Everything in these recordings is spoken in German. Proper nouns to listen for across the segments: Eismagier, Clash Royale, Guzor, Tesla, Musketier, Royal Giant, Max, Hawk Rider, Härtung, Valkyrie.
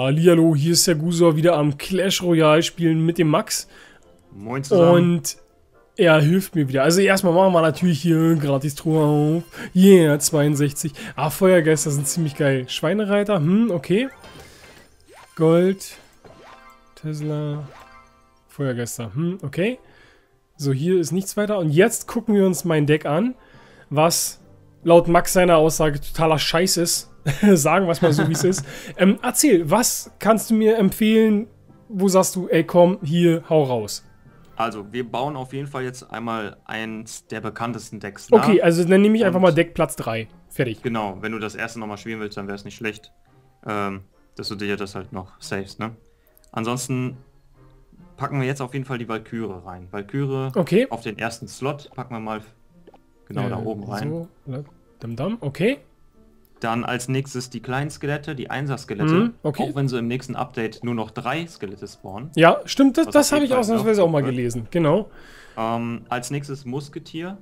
Hallihallo, hier ist der Guzor wieder am Clash Royale spielen mit dem Max. Moin zusammen. Und er hilft mir wieder. Also erstmal machen wir natürlich hier gratis Truhe auf. Yeah, 62. Ah, Feuergeister sind ziemlich geil. Schweinereiter, okay. Gold, Tesla, Feuergeister, okay. So, hier ist nichts weiter. Und jetzt gucken wir uns mein Deck an, was laut Max seiner Aussage totaler Scheiß ist. Sagen wir es mal so, wie es ist. Erzähl, was kannst du mir empfehlen? Wo sagst du, ey komm, hier, hau raus. Also, wir bauen auf jeden Fall jetzt einmal eins der bekanntesten Decks nach. Okay, also dann nehme ich einfach mal Deck Platz 3. Fertig. Genau, wenn du das erste nochmal spielen willst, dann wäre es nicht schlecht, dass du dir das halt noch savest, ne? Ansonsten packen wir jetzt auf jeden Fall die Valkyrie rein. Valkyrie auf den ersten Slot packen wir mal genau da oben rein. So, okay. Dann als nächstes die kleinen Skelette, die 1er-Skelette, auch wenn sie im nächsten Update nur noch 3 Skelette spawnen. Ja, stimmt, das habe ich ausnahmsweise auch mal gelesen, genau. Als nächstes Musketier.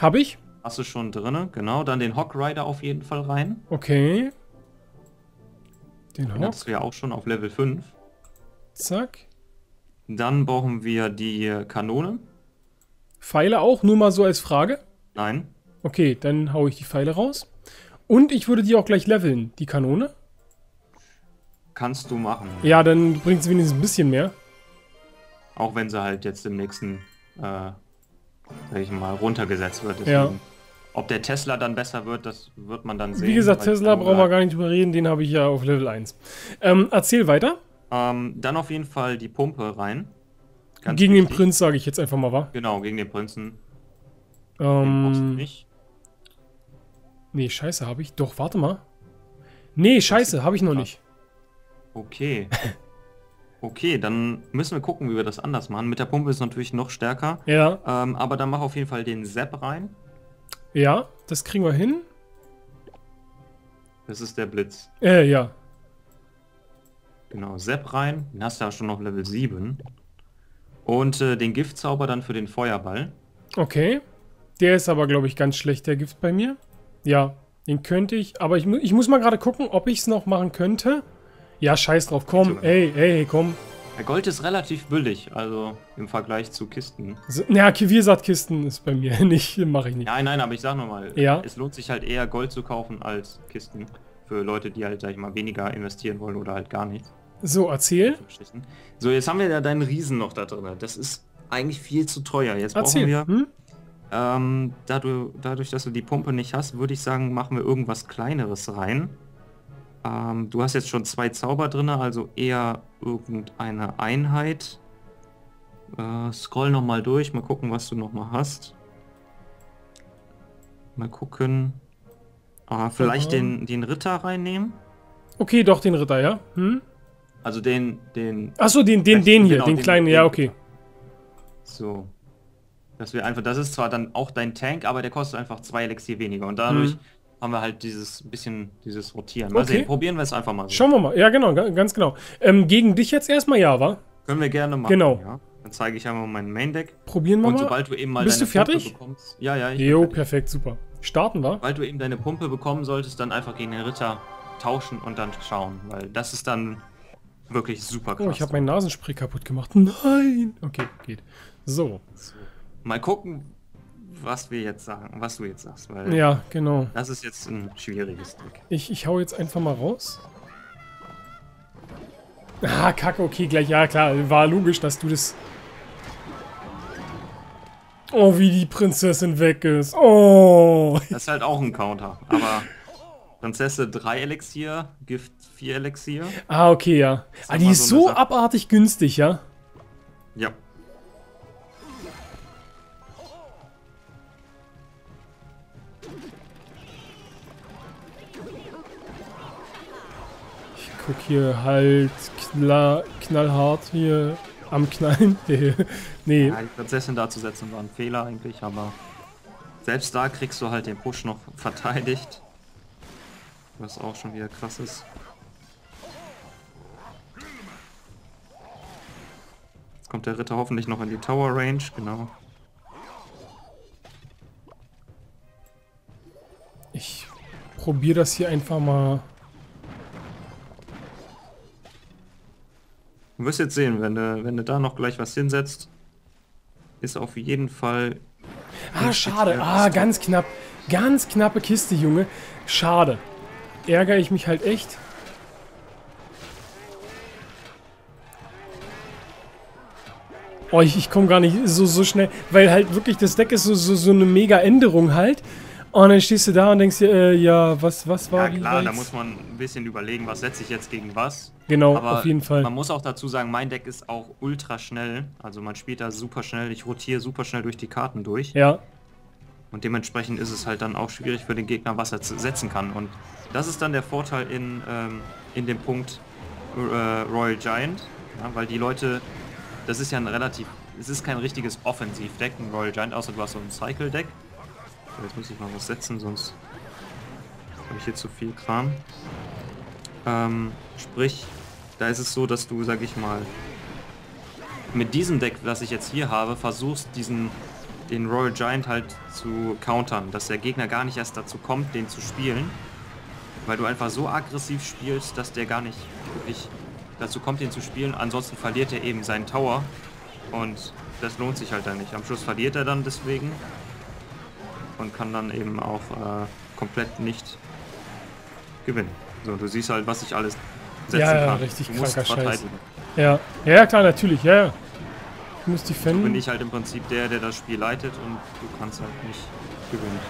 Habe ich. Hast du schon drin, genau. Dann den Hawk Rider auf jeden Fall rein. Okay. Den Hawk. Das wäre auch schon auf Level 5. Zack. Dann brauchen wir die Kanone. Pfeile auch, nur mal so als Frage? Nein. Okay, dann haue ich die Pfeile raus. Und ich würde die auch gleich leveln, die Kanone. Kannst du machen. Ja, dann bringt sie wenigstens ein bisschen mehr. Auch wenn sie halt jetzt im nächsten, sag ich mal, runtergesetzt wird. Deswegen, ja. Ob der Tesla dann besser wird, das wird man dann sehen. Wie gesagt, Tesla brauchen wir gar nicht drüber reden, den habe ich ja auf Level 1. Erzähl weiter. Dann auf jeden Fall die Pumpe rein. Ganz gegen wichtig. Den Prinz sage ich jetzt einfach mal, wa? Genau, gegen den Prinzen. Den brauchst du nicht. Nee, scheiße, habe ich. Doch, warte mal. Nee, scheiße, habe ich noch nicht. Okay. Okay, dann müssen wir gucken, wie wir das anders machen. Mit der Pumpe ist natürlich noch stärker. Ja. Aber dann mach auf jeden Fall den Sepp rein. Ja, das kriegen wir hin. Das ist der Blitz. Ja. Genau, Sepp rein. Den hast du ja schon noch Level 7. Und den Giftzauber dann für den Feuerball. Okay. Der ist aber, glaube ich, ganz schlecht, der Gift bei mir. Ja, den könnte ich, aber ich muss mal gerade gucken, ob ich es noch machen könnte. Ja, scheiß drauf, komm, ey, komm. Der Gold ist relativ billig, also im Vergleich zu Kisten. So, na, wie gesagt, Kisten ist bei mir nicht, mache ich nicht. Nein, aber ich sag nochmal, es lohnt sich halt eher Gold zu kaufen als Kisten. Für Leute, die halt, sag ich mal, weniger investieren wollen oder halt gar nichts. So, erzähl. So, jetzt haben wir ja deinen Riesen noch da drin. Das ist eigentlich viel zu teuer. Jetzt brauchen wir... dadurch, dass du die Pumpe nicht hast, würde ich sagen, machen wir irgendwas Kleineres rein. Du hast jetzt schon 2 Zauber drin, also eher irgendeine Einheit. Scroll nochmal durch, mal gucken, was du nochmal hast. Mal gucken. Vielleicht den Ritter reinnehmen? Okay, doch, den Ritter, ja. Also den... Achso, den hier, genau, den kleinen, ja, okay. So. Dass wir einfach, das ist zwar dann auch dein Tank, aber der kostet einfach 2 Elixier weniger. Und dadurch haben wir halt dieses bisschen, dieses Rotieren. Mal sehen, probieren wir es einfach mal so. Schauen wir mal. Ja, genau, ganz genau. Gegen dich jetzt erstmal, wa? Können wir gerne machen. Genau. Ja. Dann zeige ich einmal mein Main-Deck. Probieren wir mal. Und sobald du eben mal deine Pumpe bekommst... Ja. Jo, perfekt, super. Starten wir. Sobald du eben deine Pumpe bekommen solltest, dann einfach gegen den Ritter tauschen und dann schauen. Weil das ist dann wirklich super krass. Oh, ich habe mein Nasenspray kaputt gemacht. Nein! Okay, geht. So. Mal gucken, was wir jetzt sagen, was du jetzt sagst, weil genau. Das ist jetzt ein schwieriges Deck. Ich hau jetzt einfach mal raus. Ah, Kacke, okay, gleich, ja klar, war logisch, dass du das... Oh, wie die Prinzessin weg ist. Oh! Das ist halt auch ein Counter, aber... Prinzessin 3 Elixier, Gift 4 Elixier. Ah, okay, ja. Ah, die ist so abartig günstig, ja? Ja. Hier halt knallhart hier am Knallen. Nee. Ja, die Prinzessin da zu setzen war ein Fehler eigentlich, aber selbst da kriegst du halt den Push noch verteidigt. Was auch schon wieder krass ist. Jetzt kommt der Ritter hoffentlich noch in die Tower Range, genau. Ich probiere das hier einfach mal. Du wirst jetzt sehen, wenn du da noch gleich was hinsetzt, ist auf jeden Fall... Ah, schade. Ah, ganz knapp. Ganz knappe Kiste, Junge. Schade. Ärgere ich mich halt echt. Oh, ich komme gar nicht so schnell, weil halt wirklich das Deck ist so eine mega Änderung halt. Und dann stehst du da und denkst dir, ja, was war... Ja klar, da muss man ein bisschen überlegen, was setze ich jetzt gegen was. Genau, aber auf jeden Fall. Man muss auch dazu sagen, mein Deck ist auch ultra schnell. Also man spielt da super schnell, ich rotiere super schnell durch die Karten durch. Ja. Und dementsprechend ist es halt dann auch schwierig für den Gegner, was er setzen kann. Und das ist dann der Vorteil in dem Punkt Royal Giant, ja, weil die Leute... Das ist ja ein relativ... Es ist kein richtiges Offensiv-Deck, ein Royal Giant, außer du hast so ein Cycle-Deck. Jetzt muss ich mal was setzen, sonst habe ich hier zu viel Kram. Sprich, da ist es so, dass du, sag ich mal, mit diesem Deck, das ich jetzt hier habe, versuchst, den Royal Giant halt zu countern, dass der Gegner gar nicht erst dazu kommt, den zu spielen, weil du einfach so aggressiv spielst, dass der gar nicht wirklich dazu kommt, den zu spielen. Ansonsten verliert er eben seinen Tower und das lohnt sich halt dann nicht. Am Schluss verliert er dann deswegen. Und kann dann eben auch komplett nicht gewinnen. So, du siehst halt, was ich alles setzen kann. Ja, richtig kranker Scheiß. Ja, ja, klar, natürlich, ja, ja. Du musst dich fänden. So bin ich halt im Prinzip der das Spiel leitet und du kannst halt nicht gewinnen.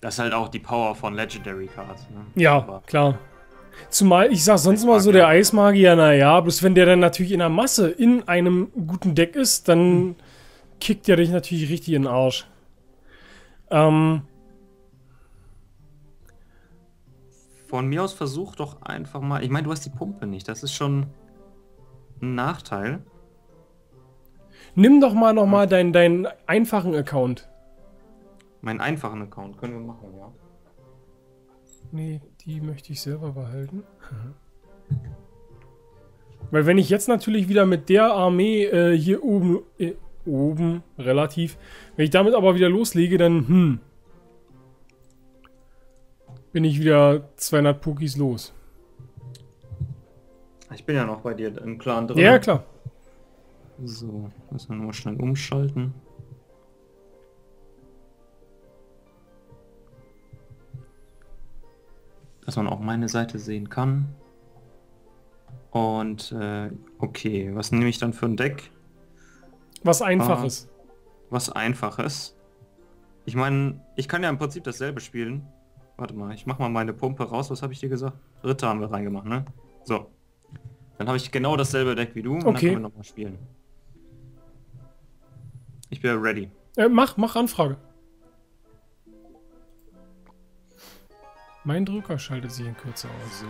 Das ist halt auch die Power von Legendary Cards. Ne? Ja, aber klar. Zumal, ich sag sonst mal so, der Eismagier, naja, bloß wenn der dann natürlich in der Masse in einem guten Deck ist, dann kickt der dich natürlich richtig in den Arsch. Von mir aus versuch doch einfach mal, ich meine, du hast die Pumpe nicht, das ist schon ein Nachteil. Nimm doch mal nochmal deinen einfachen Account. Meinen einfachen Account können wir machen, ja. Nee, die möchte ich selber behalten. Mhm. Weil wenn ich jetzt natürlich wieder mit der Armee hier oben, relativ, wenn ich damit aber wieder loslege, dann, bin ich wieder 200 Pokis los. Ich bin ja noch bei dir im Clan drin. Ja, klar. So, müssen wir nochmal schnell umschalten. Dass man auch meine Seite sehen kann. Und okay, was nehme ich dann für ein Deck? Was Einfaches. Was Einfaches. Ich meine, ich kann ja im Prinzip dasselbe spielen. Warte mal, ich mache mal meine Pumpe raus. Was habe ich dir gesagt? Ritter haben wir reingemacht, ne? So. Dann habe ich genau dasselbe Deck wie du. Okay. Und dann können wir nochmal spielen. Ich bin ready. Mach Anfrage. Mein Drucker schaltet sich in Kürze aus. So.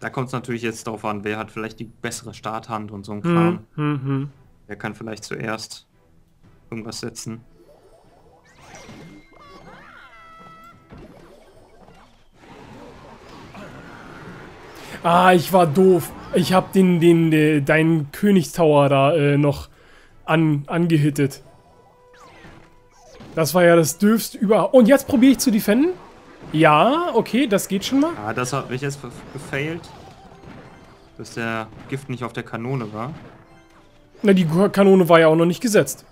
Da kommt es natürlich jetzt darauf an, wer hat vielleicht die bessere Starthand und so ein Kram. Wer kann vielleicht zuerst irgendwas setzen. Ah, ich war doof. Ich habe deinen Königstower da noch angehittet. Das war ja das dürfste überhaupt. Und jetzt probiere ich zu defenden? Ja, okay, das geht schon mal. Ah, ja, das hat mich jetzt gefailt. Dass der Gift nicht auf der Kanone war. Na, die Kanone war ja auch noch nicht gesetzt.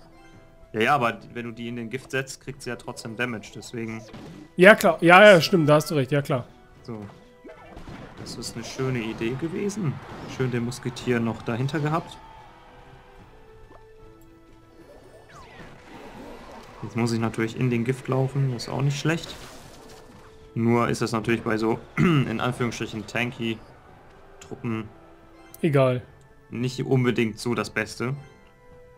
Ja, ja, aber wenn du die in den Gift setzt, kriegt sie ja trotzdem Damage, deswegen... Ja, klar. Ja, ja, stimmt, da hast du recht, ja, klar. So. Das ist eine schöne Idee gewesen. Schön den Musketier noch dahinter gehabt. Jetzt muss ich natürlich in den Gift laufen, das ist auch nicht schlecht. Nur ist das natürlich bei so, in Anführungsstrichen, tanky Truppen... Egal. Nicht unbedingt so das Beste.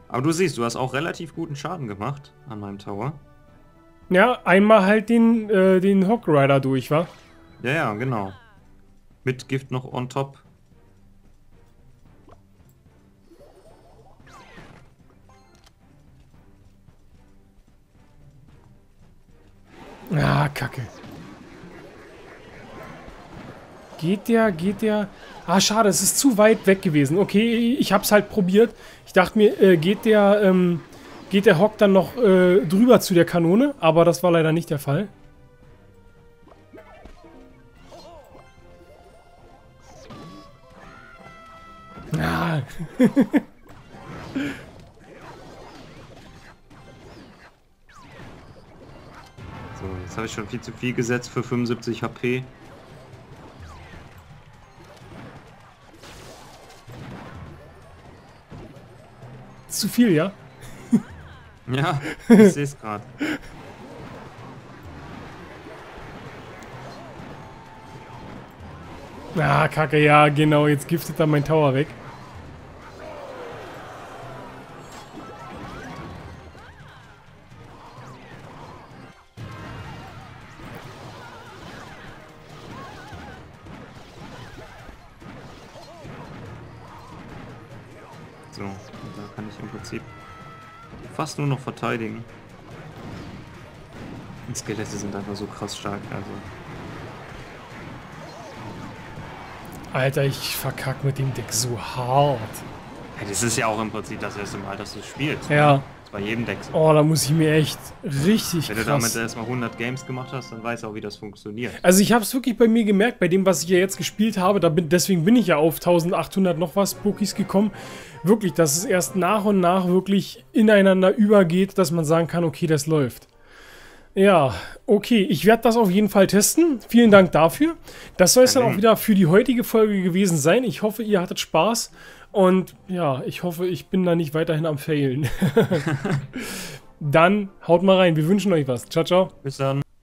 Aber du siehst, du hast auch relativ guten Schaden gemacht an meinem Tower. Ja, einmal halt den Hawk Rider durch, wa? Ja, ja, genau. Mit Gift noch on top. Ah, Kacke. Geht der? Ah, schade, es ist zu weit weg gewesen. Okay, ich hab's halt probiert. Ich dachte mir, geht der Hawk dann noch drüber zu der Kanone? Aber das war leider nicht der Fall. Ja. So, jetzt habe ich schon viel zu viel gesetzt für 75 HP. Zu viel, ja? Ja, ich sehe es gerade. Ah, Kacke, ja, genau, jetzt giftet er mein Tower weg. So, da kann ich im Prinzip fast nur noch verteidigen. Die Skelette sind einfach so krass stark, also... Alter, ich verkack mit dem Deck so hart. Ja, das ist ja auch im Prinzip das erste Mal, dass du spielst. Ja. Ne? Das bei jedem Deck so. Oh, da muss ich mir echt richtig krass... Wenn du damit erstmal 100 Games gemacht hast, dann weißt du auch, wie das funktioniert. Also ich habe es wirklich bei mir gemerkt, bei dem, was ich ja jetzt gespielt habe, da bin, deswegen bin ich ja auf 1800 noch was Pokis gekommen, wirklich, dass es erst nach und nach wirklich ineinander übergeht, dass man sagen kann, okay, das läuft. Ja, okay, ich werde das auf jeden Fall testen. Vielen Dank dafür. Das soll es dann auch wieder für die heutige Folge gewesen sein. Ich hoffe, ihr hattet Spaß und ja, ich hoffe, ich bin da nicht weiterhin am Failen. Dann haut mal rein. Wir wünschen euch was. Ciao, ciao. Bis dann.